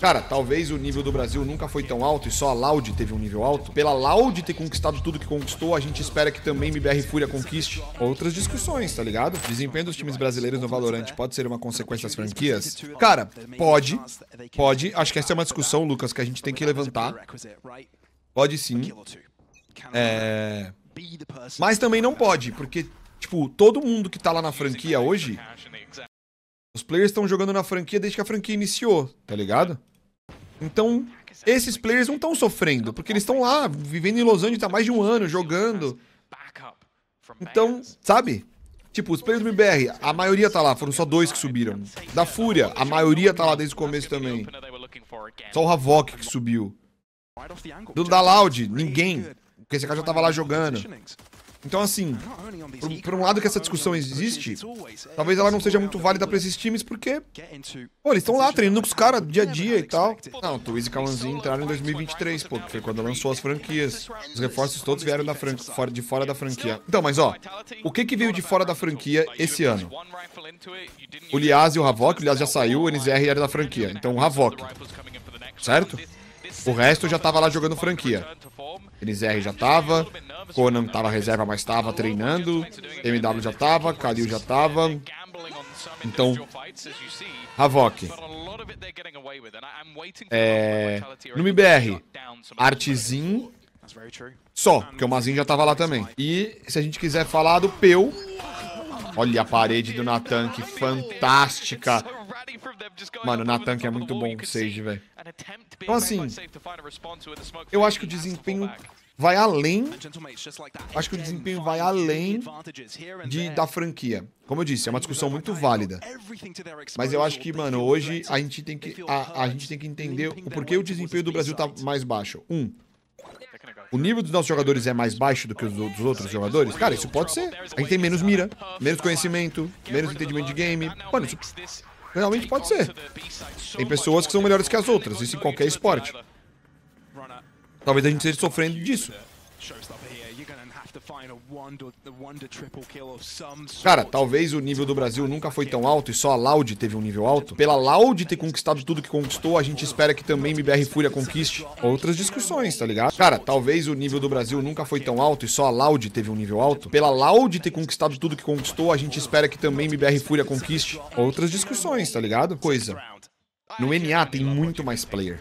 Cara, talvez o nível do Brasil nunca foi tão alto e só a Loud teve um nível alto. Pela Loud ter conquistado tudo que conquistou, a gente espera que também MBR Fúria conquiste outras discussões, tá ligado? Desempenho dos times brasileiros no Valorant pode ser uma consequência das franquias? Cara, pode. Pode. Acho que essa é uma discussão, Lucas, que a gente tem que levantar. Pode sim. É... Mas também não pode, porque, tipo, todo mundo que tá lá na franquia hoje... Os players estão jogando na franquia desde que a franquia iniciou, tá ligado? Então, esses players não estão sofrendo, porque eles estão lá, vivendo em Los Angeles há mais de um ano, jogando. Então, sabe? Tipo, os players do MBR, a maioria tá lá, foram só 2 que subiram. Da Fúria, a maioria tá lá desde o começo também. Só o Havoc que subiu. Da Loud, ninguém. Porque esse cara já tava lá jogando. Então, assim, por um lado que essa discussão existe, talvez ela não seja muito válida pra esses times, porque, pô, eles estão lá treinando com os caras dia a dia e tal. Não, Twiz e Kalanzinho entraram em 2023, pô, que foi quando lançou as franquias. Os reforços todos vieram da de fora da franquia. Então, mas ó, o que veio de fora da franquia esse ano? O Lias e o Havoc. O Lias já saiu, o NZR era da franquia. Então, o Havoc, certo? O resto já tava lá jogando franquia. NZR já tava, Conan tava reserva, mas tava treinando, MW já tava, Kalil já tava. Então, Havoc. No MBR, Artzinho só, porque o Mazinho já tava lá também. E se a gente quiser falar do Peu... Olha a parede do Natan, que fantástica. Mano, o Natan que é muito bom com o Sage, velho. Então, assim, eu acho que o desempenho vai além. Acho que o desempenho vai além da franquia. Como eu disse, é uma discussão muito válida. Mas eu acho que, mano, hoje a gente tem que, entender o porquê o desempenho do Brasil tá mais baixo. O nível dos nossos jogadores é mais baixo do que os dos outros jogadores? Cara, isso pode ser. A gente tem menos mira, menos conhecimento, menos entendimento de game. Mano, isso realmente pode ser. Tem pessoas que são melhores que as outras, isso em qualquer esporte. Talvez a gente esteja sofrendo disso. Cara, talvez o nível do Brasil nunca foi tão alto e só a Loud teve um nível alto. Pela Loud ter conquistado tudo que conquistou, a gente espera que também MBR Fúria conquiste outras discussões, tá ligado? Cara, talvez o nível do Brasil nunca foi tão alto e só a Loud teve um nível alto. Pela Loud ter conquistado tudo que conquistou, a gente espera que também MBR Fúria conquiste outras discussões, tá ligado? Coisa. No NA tem muito mais player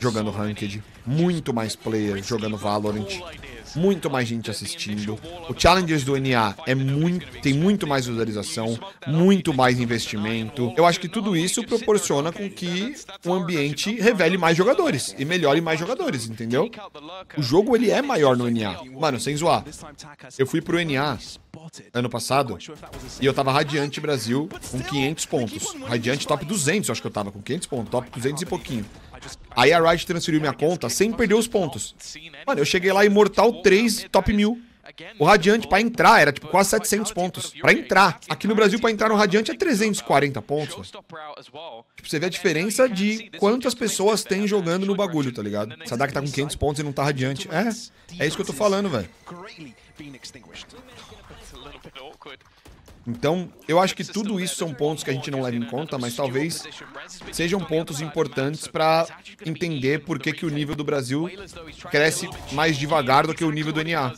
jogando Ranked, muito mais player jogando Valorant, muito mais gente assistindo. O Challengers do NA tem muito mais visualização, muito mais investimento. Eu acho que tudo isso proporciona com que o ambiente revele mais jogadores e melhore mais jogadores, entendeu? O jogo, ele é maior no NA. Mano, sem zoar, eu fui pro NA ano passado e eu tava Radiante Brasil com 500 pontos. Radiante top 200, eu acho que eu tava com 500 pontos, top 200 e pouquinho. Aí a Riot transferiu minha conta sem perder os pontos. Mano, eu cheguei lá Imortal 3, top 1000. O Radiante, pra entrar, era tipo quase 700 pontos. Pra entrar. Aqui no Brasil, pra entrar no Radiante, é 340 pontos. Tipo, você vê a diferença de quantas pessoas tem jogando no bagulho, tá ligado? Sadak tá com 500 pontos e não tá Radiante. É isso que eu tô falando, velho. Então, eu acho que tudo isso são pontos que a gente não leva em conta, mas talvez sejam pontos importantes pra entender por que o nível do Brasil cresce mais devagar do que o nível do NA,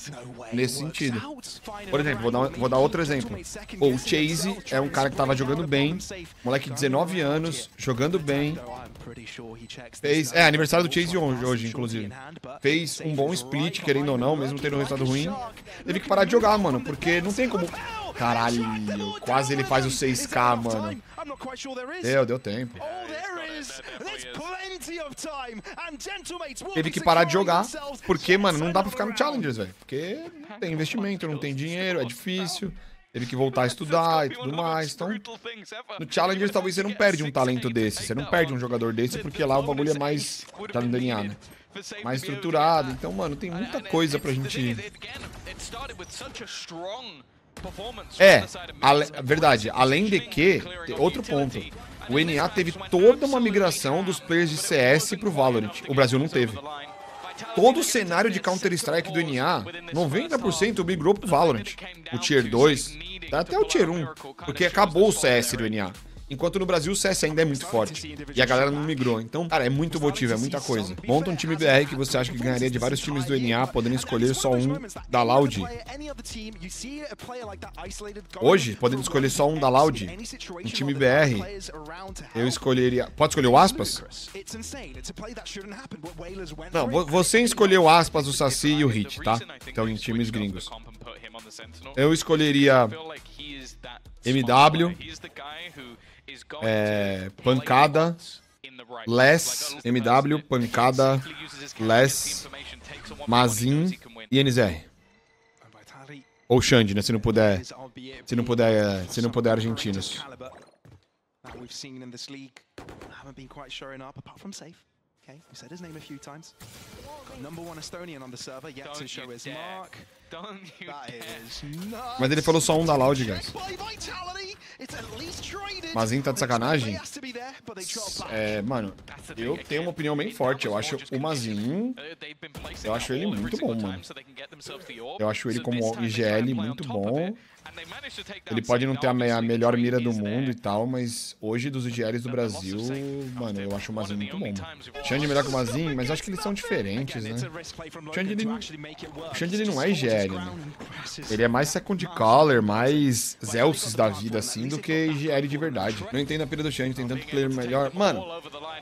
nesse sentido. Por exemplo, vou dar outro exemplo. O Chase é um cara que tava jogando bem, moleque de 19 anos, jogando bem. Fez, aniversário do Chase hoje, inclusive. Fez um bom split, querendo ou não, mesmo tendo um resultado ruim. Teve que parar de jogar, mano, porque não tem como... Caralho, quase ele faz o 6K, mano. Deu tempo. Teve que parar de jogar, porque, mano, não dá pra ficar no Challengers, velho. Porque não tem investimento, não tem dinheiro, é difícil. Teve que voltar a estudar e tudo mais. Então, no Challengers talvez você não perde um talento desse. Você não perde um jogador desse, porque lá o bagulho é mais... Tá no DNA, né? Mais estruturado. Então, mano, tem muita coisa pra gente... Verdade. Além de que, outro ponto, o NA teve toda uma migração dos players de CS pro Valorant. O Brasil não teve. Todo o cenário de Counter-Strike do NA, 90% migrou pro Valorant. O Tier 2, até o Tier 1, porque acabou o CS do NA. Enquanto no Brasil o CS ainda é muito forte. E a galera não migrou. Então, cara, é muito motivo, é muita coisa. Monta um time BR que você acha que ganharia de vários times do NA, podendo escolher só um da Loud. Hoje, podendo escolher só um da Loud, um time BR, eu escolheria... Pode escolher o Aspas? Não, você escolheu o Aspas, o Saci e o Hit, tá? Então, em times gringos. Eu escolheria MW, Pancada, LES, MW, Pancada, LES, Mazinho e NZR. Ou Xande, né? Se não puder argentinos. Mas ele falou só um da Loud, guys. Mazinho tá de sacanagem? É, mano, eu tenho uma opinião bem forte. Eu acho o Mazinho... Eu acho ele muito bom, mano. Eu acho ele como IGL muito bom. Ele pode não ter a melhor mira do mundo e tal, mas hoje dos IGLs do Brasil, mano, eu acho o Mazinho muito bom. Xande é melhor que o Mazinho, mas acho que eles são diferentes, né? Xande ele não é IGL, né? Ele é mais second caller, mais Zelsis da vida, assim, do que IGL de verdade. Não entendo a pira do Xande, tem tanto player melhor. Mano,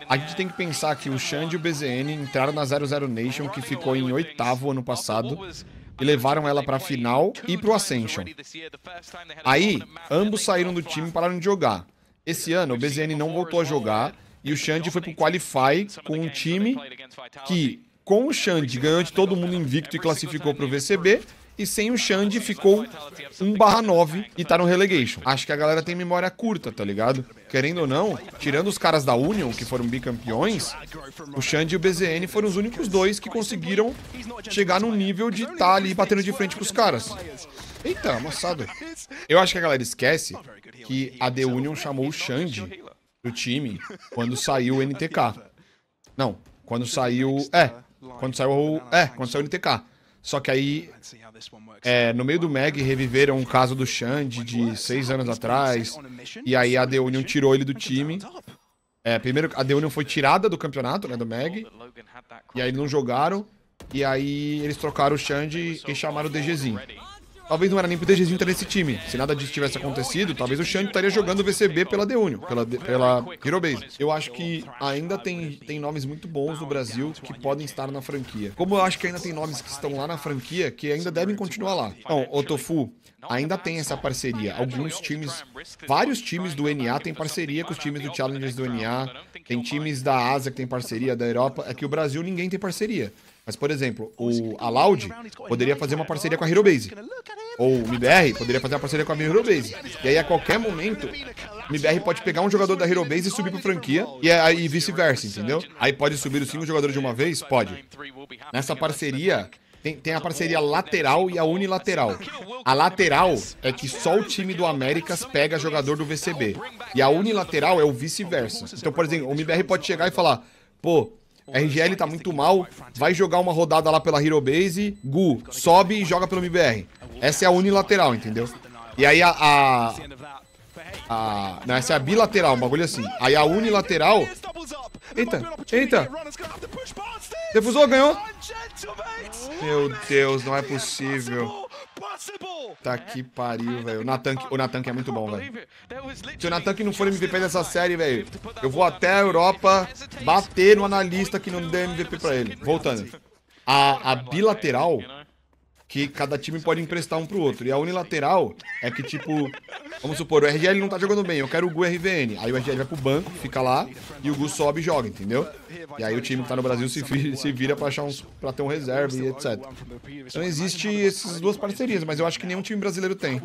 a gente tem que pensar que o Xande e o BZN entraram na 00 Nation, que ficou em 8º ano passado, e levaram ela pra final e pro Ascension. Aí, ambos saíram do time e pararam de jogar. Esse ano, o BZN não voltou a jogar e o Xande foi pro Qualify com um time que, com o Xande, ganhou de todo mundo invicto e classificou pro VCB, e sem o Xande ficou 1/9 e tá no relegation. Acho que a galera tem memória curta, tá ligado? Querendo ou não, tirando os caras da Union, que foram bicampeões, o Xande e o BZN foram os únicos dois que conseguiram chegar num nível de tá ali batendo de frente com os caras. Eita, moçada. Eu acho que a galera esquece que a The Union chamou o Xande do time quando saiu o NTK. Não, quando saiu... Quando saiu o NTK. Só que aí, no meio do Mag, reviveram um caso do Xande de 6 anos atrás. E aí a The Union tirou ele do time. Primeiro, a The Union foi tirada do campeonato, né, do Mag. E aí não jogaram. E aí eles trocaram o Xande e chamaram o DGzinho. Talvez não era nem pro DGzinho estar nesse time. Se nada disso tivesse acontecido, talvez o Xande estaria jogando o VCB pela The Union, pela Hero Base. Eu acho que ainda tem nomes muito bons no Brasil que podem estar na franquia. Como eu acho que ainda tem nomes que estão lá na franquia que ainda devem continuar lá. Então, o Tofu ainda tem essa parceria. Alguns times, vários times do NA têm parceria com os times do Challengers do NA. Tem times da Ásia que tem parceria, da Europa. É que o Brasil ninguém tem parceria. Mas, por exemplo, a Loud poderia fazer uma parceria com a Hero Base. Ou o MBR poderia fazer uma parceria com a Hero Base. E aí, a qualquer momento, o MBR pode pegar um jogador da Hero Base e subir para franquia. E aí, vice-versa, entendeu? Aí pode subir os 5 jogadores de uma vez? Pode. Nessa parceria, tem a parceria lateral e a unilateral. A lateral é que só o time do Américas pega jogador do VCB. E a unilateral é o vice-versa. Então, por exemplo, o MBR pode chegar e falar... Pô... RGL tá muito mal, vai jogar uma rodada lá pela Hero Base, Gu, sobe e joga pelo MBR. Essa é a unilateral, entendeu? E aí não, essa é a bilateral, um bagulho assim. Aí a unilateral... Eita! Defusou, ganhou! Meu Deus, não é possível. Tá que pariu, velho. O Natan é muito bom, velho. Se o Natan não for MVP dessa série, velho, eu vou até a Europa bater no analista que não deu MVP pra ele. Voltando. A bilateral, que cada time pode emprestar um pro outro. E a unilateral é que, tipo, vamos supor, o RGL não tá jogando bem, eu quero o Gu RVN. Aí o RGL vai pro banco, fica lá, e o Gu sobe e joga, entendeu? E aí o time que tá no Brasil se vira pra, pra ter um reserva e etc. Então existe essas duas parcerias, mas eu acho que nenhum time brasileiro tem.